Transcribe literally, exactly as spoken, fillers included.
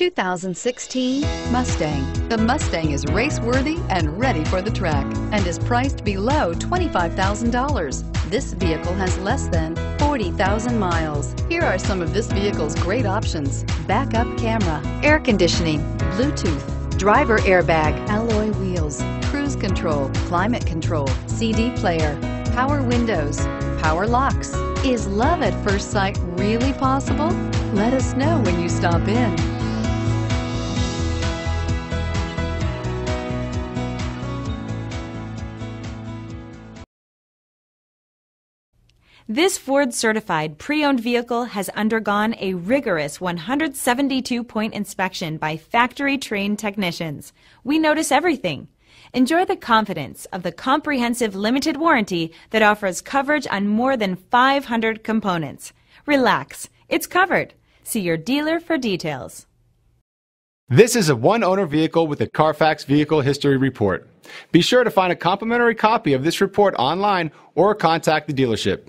two thousand sixteen Mustang. The Mustang is race-worthy and ready for the track and is priced below twenty-five thousand dollars. This vehicle has less than forty thousand miles. Here are some of this vehicle's great options: backup camera, air conditioning, Bluetooth, driver airbag, alloy wheels, cruise control, climate control, C D player, power windows, power locks. Is love at first sight really possible? Let us know when you stop in. This Ford-certified pre-owned vehicle has undergone a rigorous one hundred seventy-two point inspection by factory-trained technicians. We notice everything. Enjoy the confidence of the comprehensive limited warranty that offers coverage on more than five hundred components. Relax, it's covered. See your dealer for details. This is a one-owner vehicle with a Carfax Vehicle History Report. Be sure to find a complimentary copy of this report online or contact the dealership.